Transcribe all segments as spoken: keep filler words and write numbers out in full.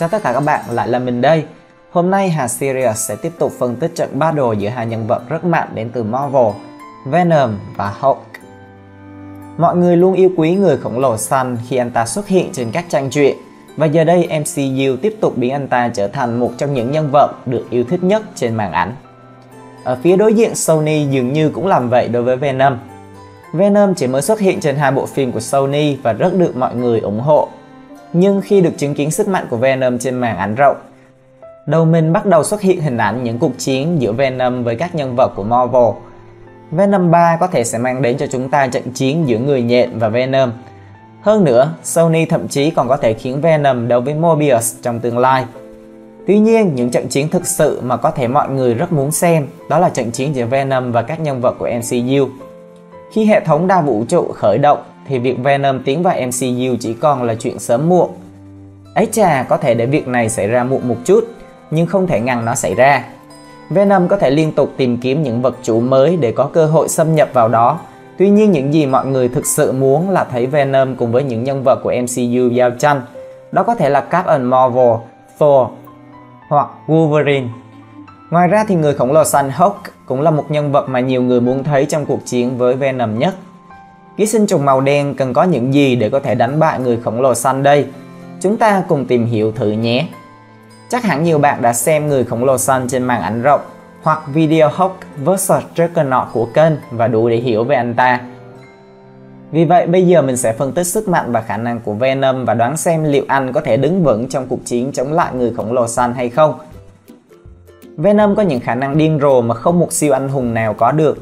Chào tất cả các bạn, lại là mình đây. Hôm nay Hà Serious sẽ tiếp tục phân tích trận battle giữa hai nhân vật rất mạnh đến từ Marvel, Venom và Hulk. Mọi người luôn yêu quý người khổng lồ xanh khi anh ta xuất hiện trên các trang truyện, và giờ đây em xê u tiếp tục biến anh ta trở thành một trong những nhân vật được yêu thích nhất trên màn ảnh. Ở phía đối diện, Sony dường như cũng làm vậy đối với Venom. Venom chỉ mới xuất hiện trên hai bộ phim của Sony và rất được mọi người ủng hộ. Nhưng khi được chứng kiến sức mạnh của Venom trên màn ảnh rộng, đầu mình bắt đầu xuất hiện hình ảnh những cuộc chiến giữa Venom với các nhân vật của Marvel. Venom ba có thể sẽ mang đến cho chúng ta trận chiến giữa người nhện và Venom. Hơn nữa, Sony thậm chí còn có thể khiến Venom đấu với Mobius trong tương lai. Tuy nhiên, những trận chiến thực sự mà có thể mọi người rất muốn xem đó là trận chiến giữa Venom và các nhân vật của em xê u. Khi hệ thống đa vũ trụ khởi động thì việc Venom tiến vào em xê u chỉ còn là chuyện sớm muộn. Ấy chà, có thể để việc này xảy ra muộn một chút, nhưng không thể ngăn nó xảy ra. Venom có thể liên tục tìm kiếm những vật chủ mới để có cơ hội xâm nhập vào đó. Tuy nhiên, những gì mọi người thực sự muốn là thấy Venom cùng với những nhân vật của em xê u giao tranh. Đó có thể là Captain Marvel, Thor hoặc Wolverine. Ngoài ra thì người khổng lồ xanh Hulk cũng là một nhân vật mà nhiều người muốn thấy trong cuộc chiến với Venom nhất. Ký sinh trùng màu đen cần có những gì để có thể đánh bại người khổng lồ xanh đây? Chúng ta cùng tìm hiểu thử nhé! Chắc hẳn nhiều bạn đã xem người khổng lồ xanh trên màn ảnh rộng hoặc video Hawk vs Draconaut của kênh và đủ để hiểu về anh ta. Vì vậy bây giờ mình sẽ phân tích sức mạnh và khả năng của Venom và đoán xem liệu anh có thể đứng vững trong cuộc chiến chống lại người khổng lồ xanh hay không. Venom có những khả năng điên rồ mà không một siêu anh hùng nào có được.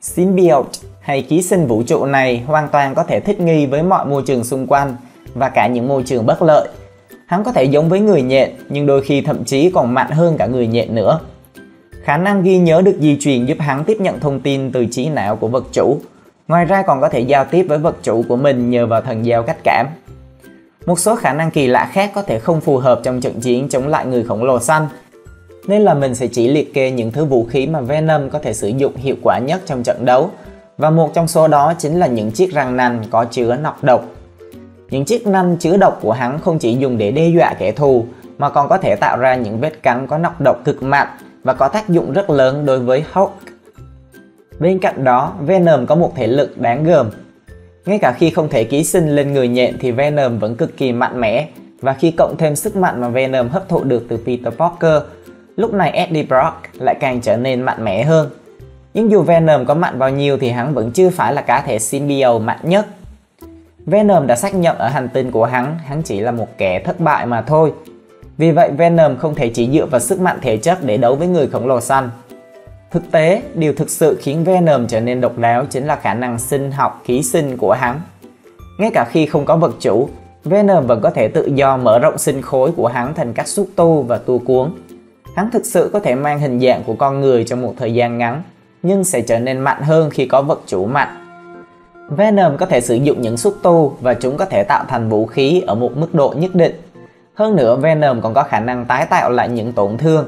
Symbiote hay ký sinh vũ trụ này hoàn toàn có thể thích nghi với mọi môi trường xung quanh và cả những môi trường bất lợi. Hắn có thể giống với người nhện, nhưng đôi khi thậm chí còn mạnh hơn cả người nhện nữa. Khả năng ghi nhớ được di truyền giúp hắn tiếp nhận thông tin từ trí não của vật chủ. Ngoài ra còn có thể giao tiếp với vật chủ của mình nhờ vào thần giao cách cảm. Một số khả năng kỳ lạ khác có thể không phù hợp trong trận chiến chống lại người khổng lồ xanh, nên là mình sẽ chỉ liệt kê những thứ vũ khí mà Venom có thể sử dụng hiệu quả nhất trong trận đấu. Và một trong số đó chính là những chiếc răng nanh có chứa nọc độc. Những chiếc nanh chứa độc của hắn không chỉ dùng để đe dọa kẻ thù mà còn có thể tạo ra những vết cắn có nọc độc cực mạnh và có tác dụng rất lớn đối với Hulk. Bên cạnh đó, Venom có một thể lực đáng gờm. Ngay cả khi không thể ký sinh lên người nhện thì Venom vẫn cực kỳ mạnh mẽ, và khi cộng thêm sức mạnh mà Venom hấp thụ được từ Peter Parker, lúc này Eddie Brock lại càng trở nên mạnh mẽ hơn. Nhưng dù Venom có mạnh bao nhiêu thì hắn vẫn chưa phải là cá thể symbiote mạnh nhất. Venom đã xác nhận ở hành tinh của hắn, hắn chỉ là một kẻ thất bại mà thôi. Vì vậy Venom không thể chỉ dựa vào sức mạnh thể chất để đấu với người khổng lồ xanh. Thực tế, điều thực sự khiến Venom trở nên độc đáo chính là khả năng sinh học ký sinh của hắn. Ngay cả khi không có vật chủ, Venom vẫn có thể tự do mở rộng sinh khối của hắn thành các xúc tu và tua cuốn. Hắn thực sự có thể mang hình dạng của con người trong một thời gian ngắn, nhưng sẽ trở nên mạnh hơn khi có vật chủ mạnh. Venom có thể sử dụng những xúc tu và chúng có thể tạo thành vũ khí ở một mức độ nhất định. Hơn nữa, Venom còn có khả năng tái tạo lại những tổn thương.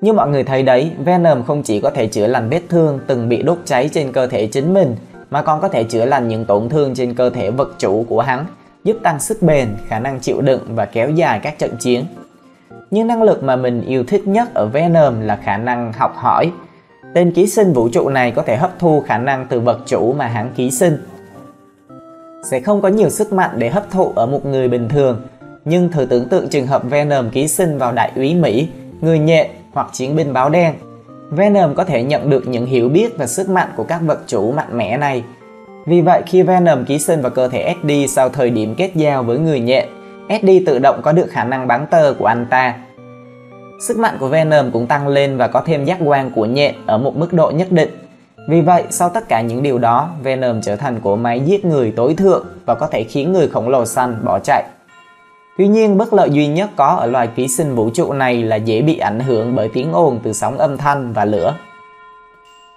Như mọi người thấy đấy, Venom không chỉ có thể chữa lành vết thương từng bị đốt cháy trên cơ thể chính mình, mà còn có thể chữa lành những tổn thương trên cơ thể vật chủ của hắn, giúp tăng sức bền, khả năng chịu đựng và kéo dài các trận chiến. Nhưng năng lực mà mình yêu thích nhất ở Venom là khả năng học hỏi. Tên ký sinh vũ trụ này có thể hấp thu khả năng từ vật chủ mà hắn ký sinh. Sẽ không có nhiều sức mạnh để hấp thụ ở một người bình thường, nhưng thử tưởng tượng trường hợp Venom ký sinh vào đại úy Mỹ, người nhện hoặc chiến binh báo đen. Venom có thể nhận được những hiểu biết và sức mạnh của các vật chủ mạnh mẽ này. Vì vậy khi Venom ký sinh vào cơ thể Eddie sau thời điểm kết giao với người nhện, Eddie tự động có được khả năng bắn tơ của anh ta. Sức mạnh của Venom cũng tăng lên và có thêm giác quan của nhện ở một mức độ nhất định. Vì vậy, sau tất cả những điều đó, Venom trở thành cỗ máy giết người tối thượng và có thể khiến người khổng lồ xanh bỏ chạy. Tuy nhiên, bất lợi duy nhất có ở loài ký sinh vũ trụ này là dễ bị ảnh hưởng bởi tiếng ồn từ sóng âm thanh và lửa.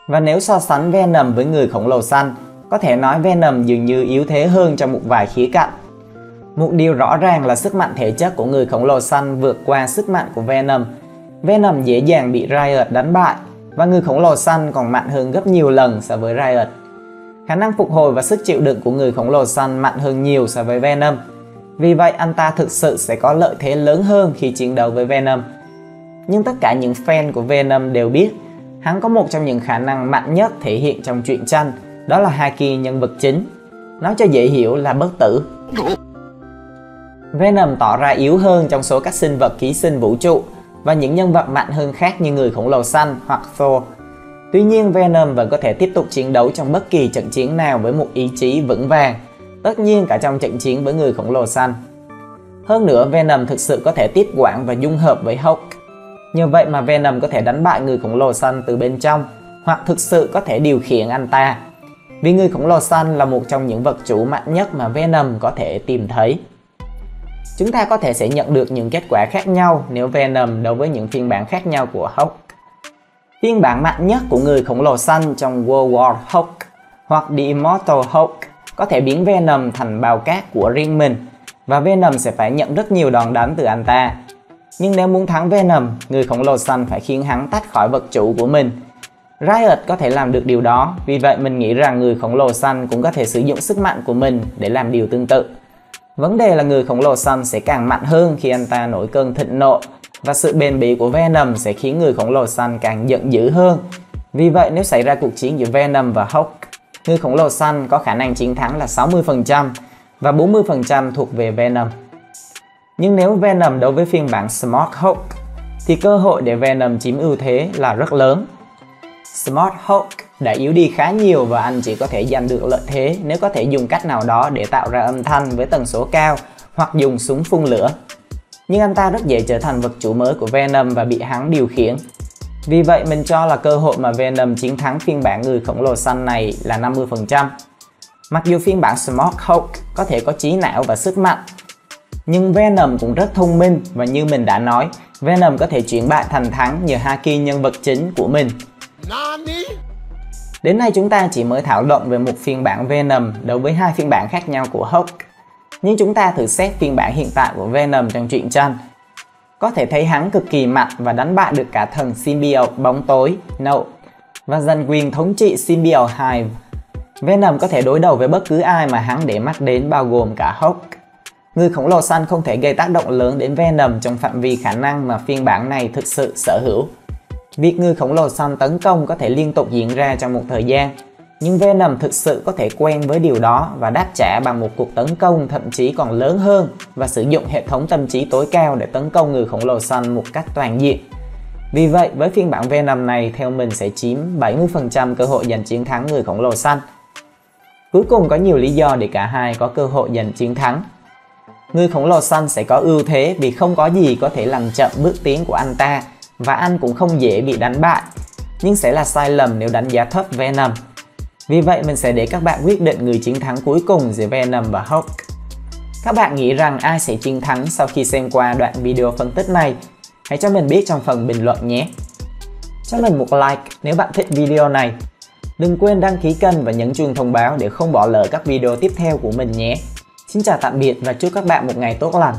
Và nếu so sánh Venom với người khổng lồ xanh, có thể nói Venom dường như yếu thế hơn trong một vài khía cạnh. Một điều rõ ràng là sức mạnh thể chất của người khổng lồ xanh vượt qua sức mạnh của Venom. Venom dễ dàng bị Riot đánh bại, và người khổng lồ xanh còn mạnh hơn gấp nhiều lần so với Riot. Khả năng phục hồi và sức chịu đựng của người khổng lồ xanh mạnh hơn nhiều so với Venom. Vì vậy anh ta thực sự sẽ có lợi thế lớn hơn khi chiến đấu với Venom. Nhưng tất cả những fan của Venom đều biết hắn có một trong những khả năng mạnh nhất thể hiện trong truyện tranh, đó là haki nhân vật chính. Nói cho dễ hiểu là bất tử. Venom tỏ ra yếu hơn trong số các sinh vật ký sinh vũ trụ và những nhân vật mạnh hơn khác như người khổng lồ xanh hoặc Thor. Tuy nhiên Venom vẫn có thể tiếp tục chiến đấu trong bất kỳ trận chiến nào với một ý chí vững vàng, tất nhiên cả trong trận chiến với người khổng lồ xanh. Hơn nữa Venom thực sự có thể tiếp quản và dung hợp với Hulk. Nhờ vậy mà Venom có thể đánh bại người khổng lồ xanh từ bên trong hoặc thực sự có thể điều khiển anh ta. Vì người khổng lồ xanh là một trong những vật chủ mạnh nhất mà Venom có thể tìm thấy. Chúng ta có thể sẽ nhận được những kết quả khác nhau nếu Venom đấu với những phiên bản khác nhau của Hulk. Phiên bản mạnh nhất của người khổng lồ xanh trong World War Hulk hoặc The Immortal Hulk có thể biến Venom thành bào cát của riêng mình và Venom sẽ phải nhận rất nhiều đòn đánh từ anh ta. Nhưng nếu muốn thắng Venom, người khổng lồ xanh phải khiến hắn tách khỏi vật chủ của mình. Riot có thể làm được điều đó, vì vậy mình nghĩ rằng người khổng lồ xanh cũng có thể sử dụng sức mạnh của mình để làm điều tương tự. Vấn đề là người khổng lồ xanh sẽ càng mạnh hơn khi anh ta nổi cơn thịnh nộ và sự bền bỉ của Venom sẽ khiến người khổng lồ xanh càng giận dữ hơn. Vì vậy nếu xảy ra cuộc chiến giữa Venom và Hulk, người khổng lồ xanh có khả năng chiến thắng là sáu mươi phần trăm và bốn mươi phần trăm thuộc về Venom. Nhưng nếu Venom đấu với phiên bản Smart Hulk thì cơ hội để Venom chiếm ưu thế là rất lớn. Smart Hulk đã yếu đi khá nhiều và anh chỉ có thể giành được lợi thế nếu có thể dùng cách nào đó để tạo ra âm thanh với tần số cao hoặc dùng súng phun lửa. Nhưng anh ta rất dễ trở thành vật chủ mới của Venom và bị hắn điều khiển. Vì vậy mình cho là cơ hội mà Venom chiến thắng phiên bản người khổng lồ xanh này là năm mươi phần trăm. Mặc dù phiên bản Smoke Hulk có thể có trí não và sức mạnh, nhưng Venom cũng rất thông minh và như mình đã nói, Venom có thể chuyển bại thành thắng nhờ haki nhân vật chính của mình. Đến nay chúng ta chỉ mới thảo luận về một phiên bản Venom đối với hai phiên bản khác nhau của Hulk. Nhưng chúng ta thử xét phiên bản hiện tại của Venom trong truyện tranh. Có thể thấy hắn cực kỳ mạnh và đánh bại được cả thần symbiote bóng tối, Nâu, và giành quyền thống trị symbiote Hive. Venom có thể đối đầu với bất cứ ai mà hắn để mắt đến bao gồm cả Hulk. Người khổng lồ xanh không thể gây tác động lớn đến Venom trong phạm vi khả năng mà phiên bản này thực sự sở hữu. Việc người khổng lồ xanh tấn công có thể liên tục diễn ra trong một thời gian, nhưng Venom thực sự có thể quen với điều đó và đáp trả bằng một cuộc tấn công thậm chí còn lớn hơn và sử dụng hệ thống tâm trí tối cao để tấn công người khổng lồ xanh một cách toàn diện. Vì vậy, với phiên bản Venom này, theo mình sẽ chiếm bảy mươi phần trăm cơ hội giành chiến thắng người khổng lồ xanh. Cuối cùng có nhiều lý do để cả hai có cơ hội giành chiến thắng. Người khổng lồ xanh sẽ có ưu thế vì không có gì có thể làm chậm bước tiến của anh ta và anh cũng không dễ bị đánh bại, nhưng sẽ là sai lầm nếu đánh giá thấp Venom. Vì vậy mình sẽ để các bạn quyết định người chiến thắng cuối cùng giữa Venom và Hulk. Các bạn nghĩ rằng ai sẽ chiến thắng sau khi xem qua đoạn video phân tích này? Hãy cho mình biết trong phần bình luận nhé! Cho mình một like nếu bạn thích video này. Đừng quên đăng ký kênh và nhấn chuông thông báo để không bỏ lỡ các video tiếp theo của mình nhé! Xin chào tạm biệt và chúc các bạn một ngày tốt lành!